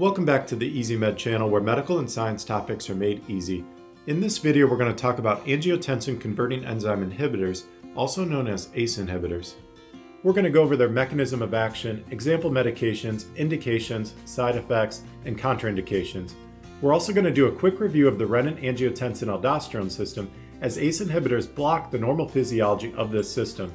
Welcome back to the EZmed channel, where medical and science topics are made easy. In this video, we're going to talk about angiotensin-converting enzyme inhibitors, also known as ACE inhibitors. We're going to go over their mechanism of action, example medications, indications, side effects, and contraindications. We're also going to do a quick review of the renin-angiotensin-aldosterone system, as ACE inhibitors block the normal physiology of this system.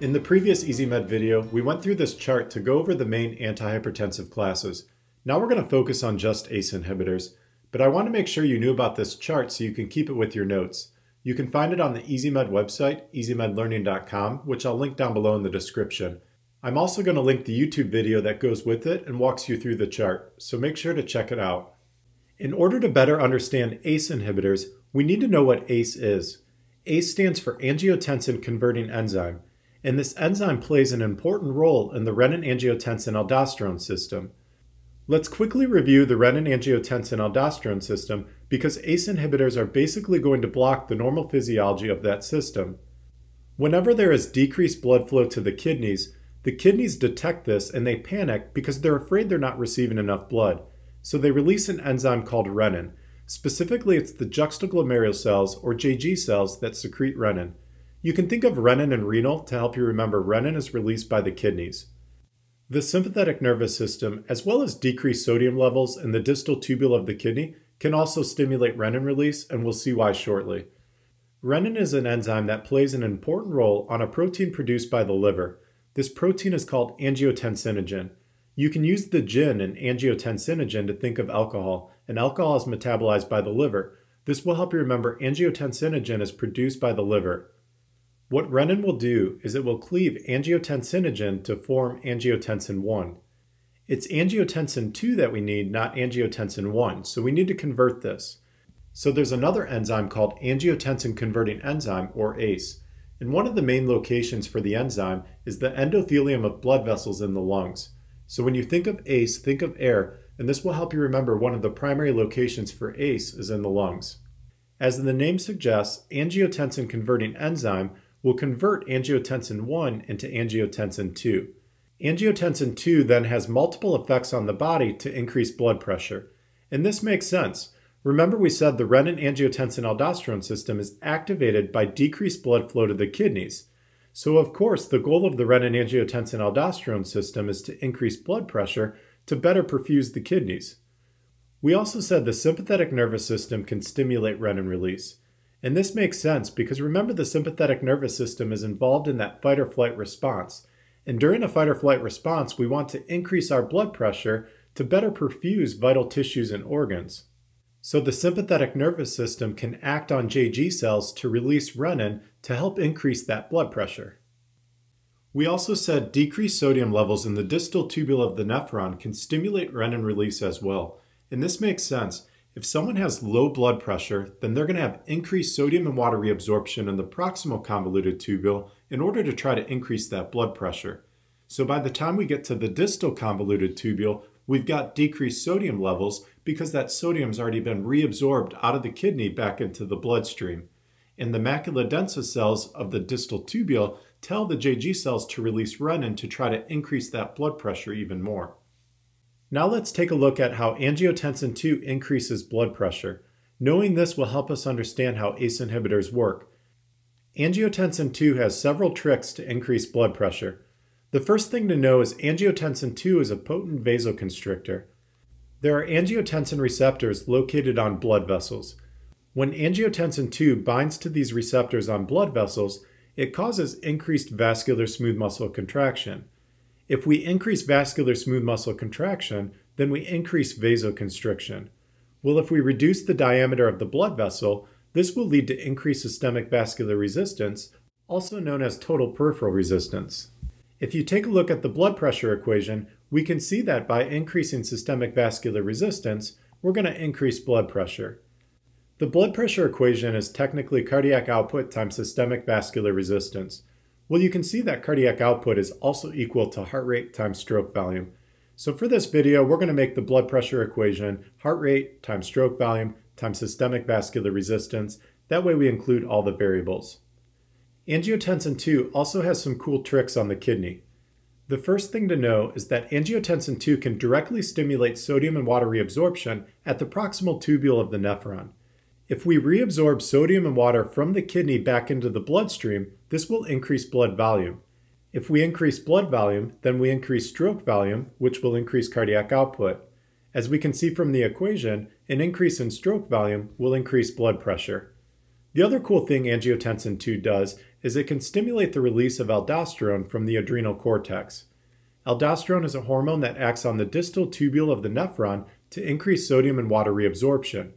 In the previous EZmed video, we went through this chart to go over the main antihypertensive classes. Now we're going to focus on just ACE inhibitors, but I want to make sure you knew about this chart so you can keep it with your notes. You can find it on the EZmed website, EZmedlearning.com, which I'll link down below in the description. I'm also going to link the YouTube video that goes with it and walks you through the chart, so make sure to check it out. In order to better understand ACE inhibitors, we need to know what ACE is. ACE stands for angiotensin-converting enzyme, and this enzyme plays an important role in the renin-angiotensin-aldosterone system. Let's quickly review the renin-angiotensin-aldosterone system because ACE inhibitors are basically going to block the normal physiology of that system. Whenever there is decreased blood flow to the kidneys detect this and they panic because they're afraid they're not receiving enough blood. So they release an enzyme called renin. Specifically, it's the juxtaglomerular cells, or JG cells, that secrete renin. You can think of renin and renal to help you remember renin is released by the kidneys. The sympathetic nervous system, as well as decreased sodium levels in the distal tubule of the kidney, can also stimulate renin release, and we'll see why shortly. Renin is an enzyme that plays an important role on a protein produced by the liver. This protein is called angiotensinogen. You can use the gin in angiotensinogen to think of alcohol, and alcohol is metabolized by the liver. This will help you remember angiotensinogen is produced by the liver. What renin will do is it will cleave angiotensinogen to form angiotensin 1. It's angiotensin 2 that we need, not angiotensin 1, so we need to convert this. So there's another enzyme called angiotensin-converting enzyme, or ACE, and one of the main locations for the enzyme is the endothelium of blood vessels in the lungs. So when you think of ACE, think of air, and this will help you remember one of the primary locations for ACE is in the lungs. As the name suggests, angiotensin-converting enzyme will convert angiotensin 1 into angiotensin 2. Angiotensin 2 then has multiple effects on the body to increase blood pressure. And this makes sense. Remember, we said the renin-angiotensin-aldosterone system is activated by decreased blood flow to the kidneys. So of course, the goal of the renin-angiotensin-aldosterone system is to increase blood pressure to better perfuse the kidneys. We also said the sympathetic nervous system can stimulate renin release. And this makes sense because remember, the sympathetic nervous system is involved in that fight or flight response. And during a fight or flight response, we want to increase our blood pressure to better perfuse vital tissues and organs. So the sympathetic nervous system can act on JG cells to release renin to help increase that blood pressure. We also said decreased sodium levels in the distal tubule of the nephron can stimulate renin release as well. And this makes sense. If someone has low blood pressure, then they're going to have increased sodium and water reabsorption in the proximal convoluted tubule in order to try to increase that blood pressure. So by the time we get to the distal convoluted tubule, we've got decreased sodium levels because that sodium's already been reabsorbed out of the kidney back into the bloodstream. And the macula densa cells of the distal tubule tell the JG cells to release renin to try to increase that blood pressure even more. Now let's take a look at how angiotensin 2 increases blood pressure. Knowing this will help us understand how ACE inhibitors work. Angiotensin 2 has several tricks to increase blood pressure. The first thing to know is angiotensin 2 is a potent vasoconstrictor. There are angiotensin receptors located on blood vessels. When angiotensin 2 binds to these receptors on blood vessels, it causes increased vascular smooth muscle contraction. If we increase vascular smooth muscle contraction, then we increase vasoconstriction. Well, if we reduce the diameter of the blood vessel, this will lead to increased systemic vascular resistance, also known as total peripheral resistance. If you take a look at the blood pressure equation, we can see that by increasing systemic vascular resistance, we're going to increase blood pressure. The blood pressure equation is technically cardiac output times systemic vascular resistance. Well, you can see that cardiac output is also equal to heart rate times stroke volume. So for this video, we're going to make the blood pressure equation heart rate times stroke volume times systemic vascular resistance. That way we include all the variables. Angiotensin 2 also has some cool tricks on the kidney. The first thing to know is that angiotensin II can directly stimulate sodium and water reabsorption at the proximal tubule of the nephron. If we reabsorb sodium and water from the kidney back into the bloodstream, this will increase blood volume. If we increase blood volume, then we increase stroke volume, which will increase cardiac output. As we can see from the equation, an increase in stroke volume will increase blood pressure. The other cool thing angiotensin II does is it can stimulate the release of aldosterone from the adrenal cortex. Aldosterone is a hormone that acts on the distal tubule of the nephron to increase sodium and water reabsorption.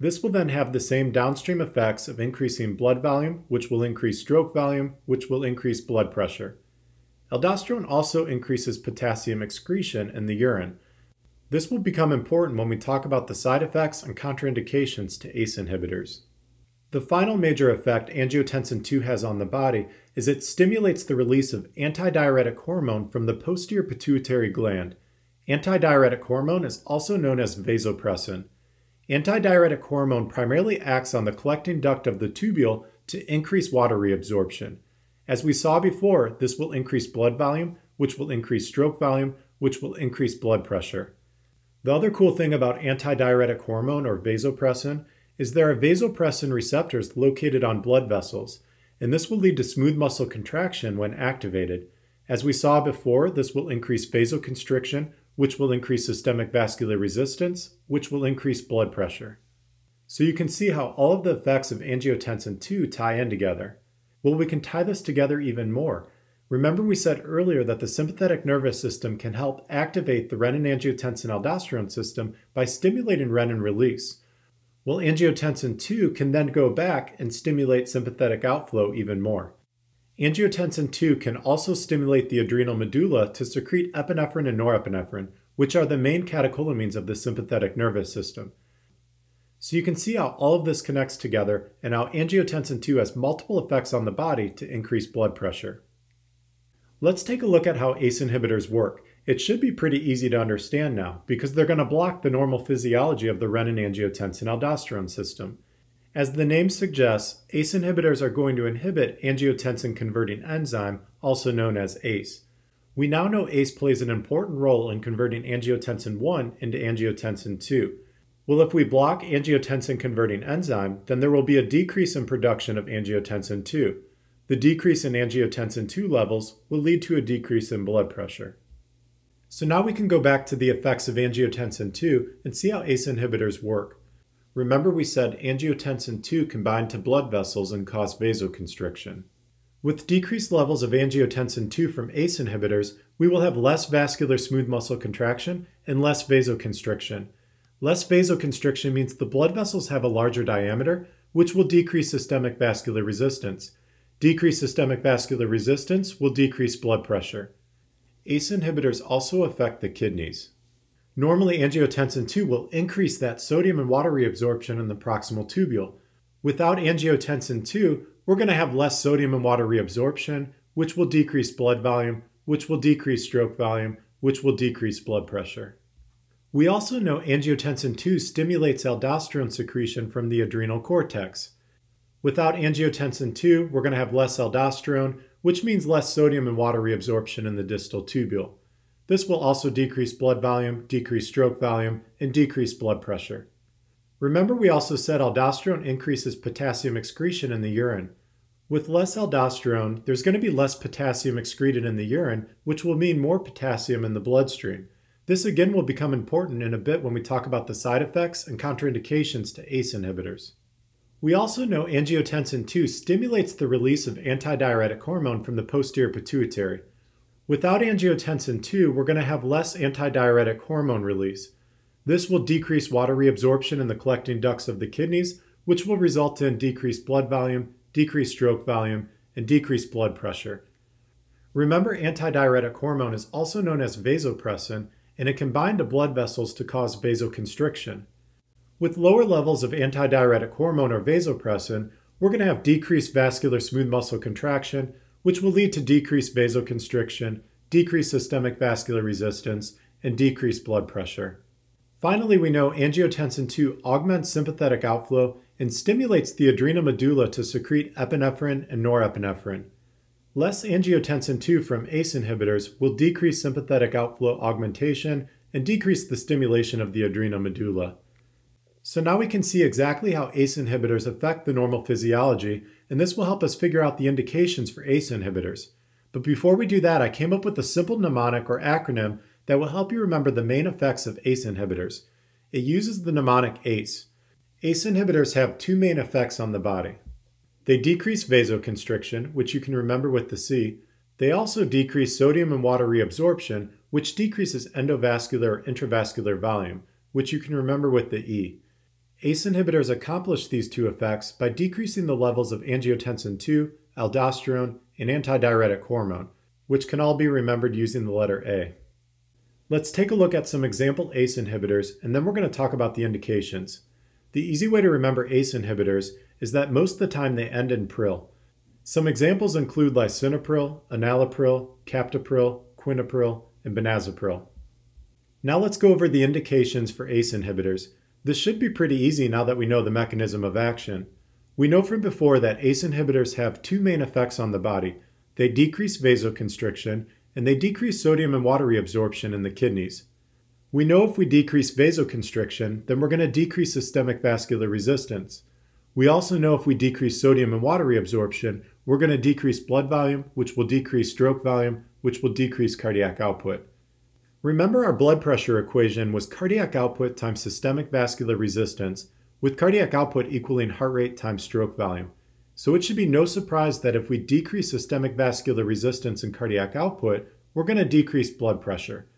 This will then have the same downstream effects of increasing blood volume, which will increase stroke volume, which will increase blood pressure. Aldosterone also increases potassium excretion in the urine. This will become important when we talk about the side effects and contraindications to ACE inhibitors. The final major effect angiotensin II has on the body is it stimulates the release of antidiuretic hormone from the posterior pituitary gland. Antidiuretic hormone is also known as vasopressin. Antidiuretic hormone primarily acts on the collecting duct of the tubule to increase water reabsorption. As we saw before, this will increase blood volume, which will increase stroke volume, which will increase blood pressure. The other cool thing about antidiuretic hormone, or vasopressin, is there are vasopressin receptors located on blood vessels, and this will lead to smooth muscle contraction when activated. As we saw before, this will increase vasoconstriction, which will increase systemic vascular resistance, which will increase blood pressure. So you can see how all of the effects of angiotensin II tie in together. Well, we can tie this together even more. Remember we said earlier that the sympathetic nervous system can help activate the renin-angiotensin-aldosterone system by stimulating renin release. Well, angiotensin II can then go back and stimulate sympathetic outflow even more. Angiotensin II can also stimulate the adrenal medulla to secrete epinephrine and norepinephrine, which are the main catecholamines of the sympathetic nervous system. So you can see how all of this connects together and how angiotensin II has multiple effects on the body to increase blood pressure. Let's take a look at how ACE inhibitors work. It should be pretty easy to understand now because they're going to block the normal physiology of the renin-angiotensin-aldosterone system. As the name suggests, ACE inhibitors are going to inhibit angiotensin-converting enzyme, also known as ACE. We now know ACE plays an important role in converting angiotensin I into angiotensin II. Well, if we block angiotensin-converting enzyme, then there will be a decrease in production of angiotensin II. The decrease in angiotensin II levels will lead to a decrease in blood pressure. So now we can go back to the effects of angiotensin II and see how ACE inhibitors work. Remember we said angiotensin II can bind to blood vessels and cause vasoconstriction. With decreased levels of angiotensin II from ACE inhibitors, we will have less vascular smooth muscle contraction and less vasoconstriction. Less vasoconstriction means the blood vessels have a larger diameter, which will decrease systemic vascular resistance. Decreased systemic vascular resistance will decrease blood pressure. ACE inhibitors also affect the kidneys. Normally, angiotensin II will increase that sodium and water reabsorption in the proximal tubule. Without angiotensin II, we're going to have less sodium and water reabsorption, which will decrease blood volume, which will decrease stroke volume, which will decrease blood pressure. We also know angiotensin II stimulates aldosterone secretion from the adrenal cortex. Without angiotensin II, we're going to have less aldosterone, which means less sodium and water reabsorption in the distal tubule. This will also decrease blood volume, decrease stroke volume, and decrease blood pressure. Remember we also said aldosterone increases potassium excretion in the urine. With less aldosterone, there's going to be less potassium excreted in the urine, which will mean more potassium in the bloodstream. This again will become important in a bit when we talk about the side effects and contraindications to ACE inhibitors. We also know angiotensin II stimulates the release of antidiuretic hormone from the posterior pituitary. Without angiotensin II, we're going to have less antidiuretic hormone release. This will decrease water reabsorption in the collecting ducts of the kidneys, which will result in decreased blood volume, decreased stroke volume, and decreased blood pressure. Remember, antidiuretic hormone is also known as vasopressin, and it can bind to blood vessels to cause vasoconstriction. With lower levels of antidiuretic hormone or vasopressin, we're going to have decreased vascular smooth muscle contraction, which will lead to decreased vasoconstriction, decreased systemic vascular resistance, and decreased blood pressure. Finally, we know angiotensin II augments sympathetic outflow and stimulates the adrenal medulla to secrete epinephrine and norepinephrine. Less angiotensin II from ACE inhibitors will decrease sympathetic outflow augmentation and decrease the stimulation of the adrenal medulla. So now we can see exactly how ACE inhibitors affect the normal physiology, and this will help us figure out the indications for ACE inhibitors. But before we do that, I came up with a simple mnemonic or acronym that will help you remember the main effects of ACE inhibitors. It uses the mnemonic ACE. ACE inhibitors have two main effects on the body. They decrease vasoconstriction, which you can remember with the C. They also decrease sodium and water reabsorption, which decreases endovascular or intravascular volume, which you can remember with the E. ACE inhibitors accomplish these two effects by decreasing the levels of angiotensin II, aldosterone, and antidiuretic hormone, which can all be remembered using the letter A. Let's take a look at some example ACE inhibitors, and then we're going to talk about the indications. The easy way to remember ACE inhibitors is that most of the time they end in pril. Some examples include lisinopril, enalapril, captopril, quinapril, and benazepril. Now let's go over the indications for ACE inhibitors. This should be pretty easy now that we know the mechanism of action. We know from before that ACE inhibitors have two main effects on the body. They decrease vasoconstriction, and they decrease sodium and water reabsorption in the kidneys. We know if we decrease vasoconstriction, then we're going to decrease systemic vascular resistance. We also know if we decrease sodium and water reabsorption, we're going to decrease blood volume, which will decrease stroke volume, which will decrease cardiac output. Remember our blood pressure equation was cardiac output times systemic vascular resistance, with cardiac output equaling heart rate times stroke volume. So it should be no surprise that if we decrease systemic vascular resistance and cardiac output, we're going to decrease blood pressure.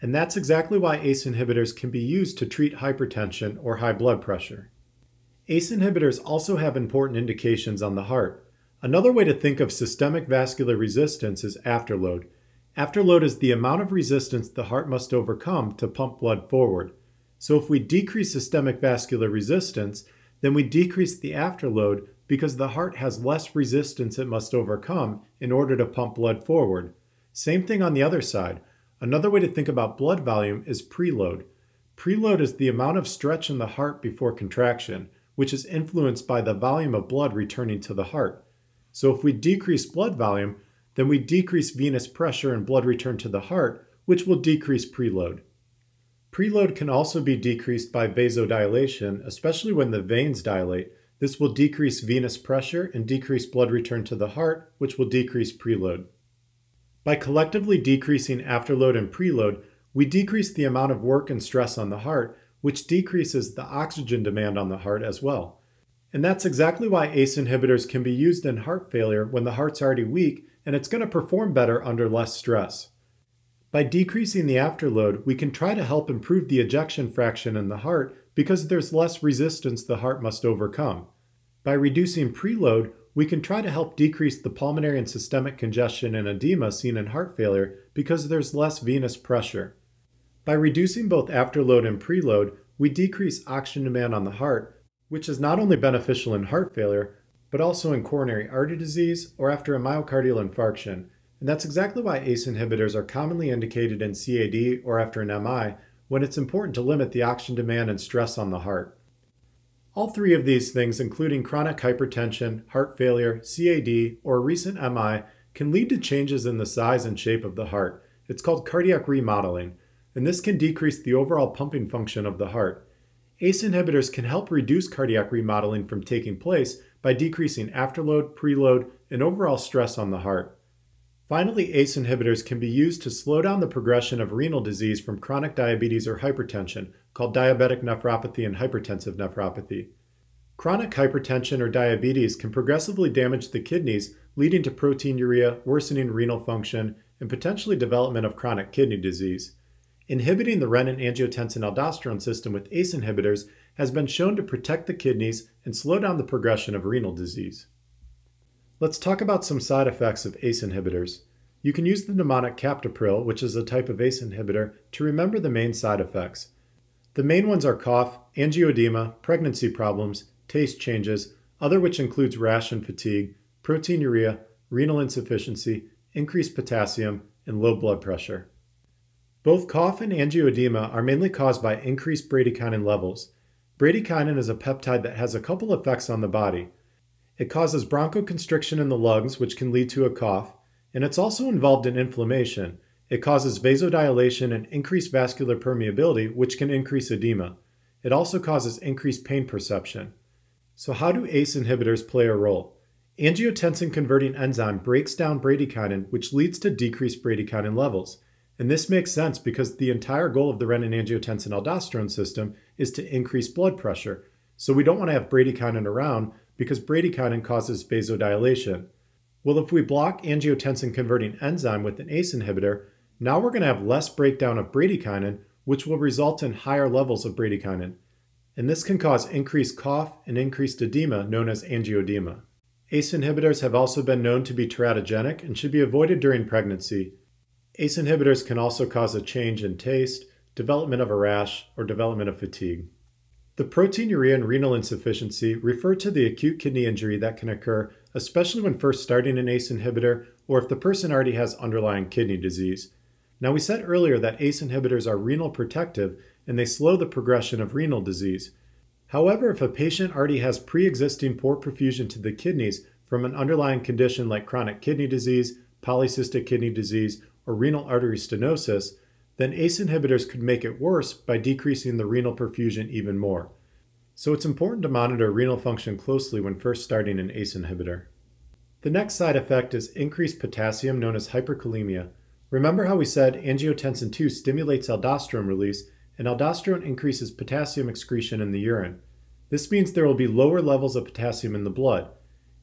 And that's exactly why ACE inhibitors can be used to treat hypertension or high blood pressure. ACE inhibitors also have important indications on the heart. Another way to think of systemic vascular resistance is afterload. Afterload is the amount of resistance the heart must overcome to pump blood forward. So if we decrease systemic vascular resistance, then we decrease the afterload because the heart has less resistance it must overcome in order to pump blood forward. Same thing on the other side. Another way to think about blood volume is preload. Preload is the amount of stretch in the heart before contraction, which is influenced by the volume of blood returning to the heart. So if we decrease blood volume, then we decrease venous pressure and blood return to the heart, which will decrease preload. Preload can also be decreased by vasodilation, especially when the veins dilate. This will decrease venous pressure and decrease blood return to the heart, which will decrease preload. By collectively decreasing afterload and preload, we decrease the amount of work and stress on the heart, which decreases the oxygen demand on the heart as well. And that's exactly why ACE inhibitors can be used in heart failure when the heart's already weak, and it's going to perform better under less stress. By decreasing the afterload, we can try to help improve the ejection fraction in the heart because there's less resistance the heart must overcome. By reducing preload, we can try to help decrease the pulmonary and systemic congestion and edema seen in heart failure because there's less venous pressure. By reducing both afterload and preload, we decrease oxygen demand on the heart, which is not only beneficial in heart failure, but also in coronary artery disease or after a myocardial infarction. And that's exactly why ACE inhibitors are commonly indicated in CAD or after an MI, when it's important to limit the oxygen demand and stress on the heart. All three of these things, including chronic hypertension, heart failure, CAD, or recent MI, can lead to changes in the size and shape of the heart. It's called cardiac remodeling, and this can decrease the overall pumping function of the heart. ACE inhibitors can help reduce cardiac remodeling from taking place by decreasing afterload, preload, and overall stress on the heart. Finally, ACE inhibitors can be used to slow down the progression of renal disease from chronic diabetes or hypertension, called diabetic nephropathy and hypertensive nephropathy. Chronic hypertension or diabetes can progressively damage the kidneys, leading to proteinuria, worsening renal function, and potentially development of chronic kidney disease. Inhibiting the renin-angiotensin-aldosterone system with ACE inhibitors has been shown to protect the kidneys and slow down the progression of renal disease. Let's talk about some side effects of ACE inhibitors. You can use the mnemonic captopril, which is a type of ACE inhibitor, to remember the main side effects. The main ones are cough, angioedema, pregnancy problems, taste changes, other which includes rash and fatigue, proteinuria, renal insufficiency, increased potassium, and low blood pressure. Both cough and angioedema are mainly caused by increased bradykinin levels. Bradykinin is a peptide that has a couple effects on the body. It causes bronchoconstriction in the lungs, which can lead to a cough, and it's also involved in inflammation. It causes vasodilation and increased vascular permeability, which can increase edema. It also causes increased pain perception. So how do ACE inhibitors play a role? Angiotensin-converting enzyme breaks down bradykinin, which leads to decreased bradykinin levels. And this makes sense because the entire goal of the renin-angiotensin-aldosterone system is to increase blood pressure. So we don't want to have bradykinin around because bradykinin causes vasodilation. Well, if we block angiotensin-converting enzyme with an ACE inhibitor, now we're going to have less breakdown of bradykinin, which will result in higher levels of bradykinin. And this can cause increased cough and increased edema known as angioedema. ACE inhibitors have also been known to be teratogenic and should be avoided during pregnancy. ACE inhibitors can also cause a change in taste, development of a rash, or development of fatigue. The proteinuria and renal insufficiency refer to the acute kidney injury that can occur, especially when first starting an ACE inhibitor or if the person already has underlying kidney disease. Now, we said earlier that ACE inhibitors are renal protective and they slow the progression of renal disease. However, if a patient already has pre-existing poor perfusion to the kidneys from an underlying condition like chronic kidney disease, polycystic kidney disease, or renal artery stenosis, then ACE inhibitors could make it worse by decreasing the renal perfusion even more. So it's important to monitor renal function closely when first starting an ACE inhibitor. The next side effect is increased potassium known as hyperkalemia. Remember how we said angiotensin II stimulates aldosterone release, and aldosterone increases potassium excretion in the urine. This means there will be lower levels of potassium in the blood.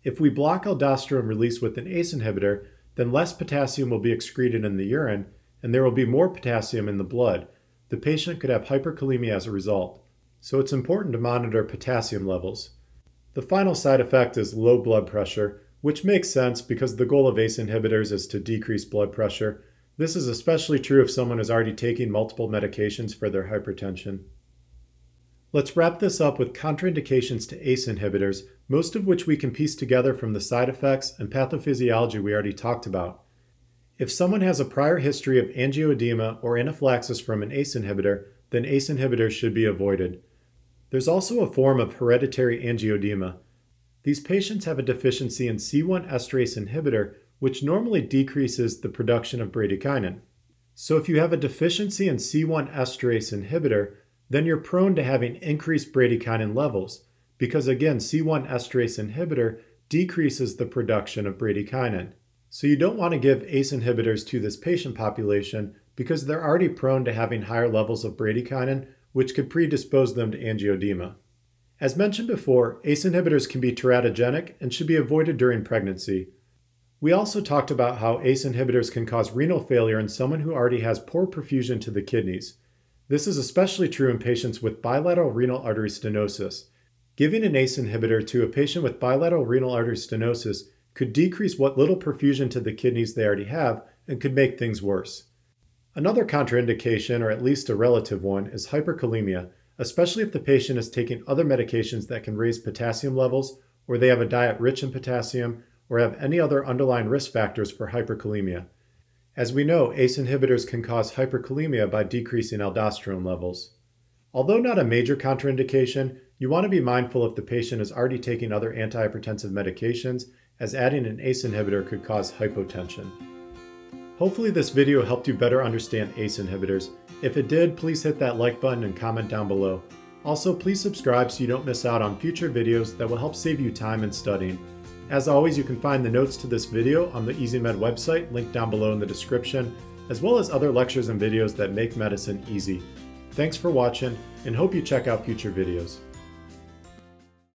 If we block aldosterone release with an ACE inhibitor, then less potassium will be excreted in the urine, and there will be more potassium in the blood. The patient could have hyperkalemia as a result. So it's important to monitor potassium levels. The final side effect is low blood pressure, which makes sense because the goal of ACE inhibitors is to decrease blood pressure. This is especially true if someone is already taking multiple medications for their hypertension. Let's wrap this up with contraindications to ACE inhibitors, most of which we can piece together from the side effects and pathophysiology we already talked about. If someone has a prior history of angioedema or anaphylaxis from an ACE inhibitor, then ACE inhibitors should be avoided. There's also a form of hereditary angioedema. These patients have a deficiency in C1 esterase inhibitor, which normally decreases the production of bradykinin. So if you have a deficiency in C1 esterase inhibitor, then you're prone to having increased bradykinin levels because, again, C1 esterase inhibitor decreases the production of bradykinin. So you don't want to give ACE inhibitors to this patient population because they're already prone to having higher levels of bradykinin, which could predispose them to angioedema. As mentioned before, ACE inhibitors can be teratogenic and should be avoided during pregnancy. We also talked about how ACE inhibitors can cause renal failure in someone who already has poor perfusion to the kidneys. This is especially true in patients with bilateral renal artery stenosis. Giving an ACE inhibitor to a patient with bilateral renal artery stenosis could decrease what little perfusion to the kidneys they already have and could make things worse. Another contraindication, or at least a relative one, is hyperkalemia, especially if the patient is taking other medications that can raise potassium levels, or they have a diet rich in potassium, or have any other underlying risk factors for hyperkalemia. As we know, ACE inhibitors can cause hyperkalemia by decreasing aldosterone levels. Although not a major contraindication, you want to be mindful if the patient is already taking other antihypertensive medications, as adding an ACE inhibitor could cause hypotension. Hopefully this video helped you better understand ACE inhibitors. If it did, please hit that like button and comment down below. Also, please subscribe so you don't miss out on future videos that will help save you time in studying. As always, you can find the notes to this video on the EZmed website, linked down below in the description, as well as other lectures and videos that make medicine easy. Thanks for watching, and hope you check out future videos.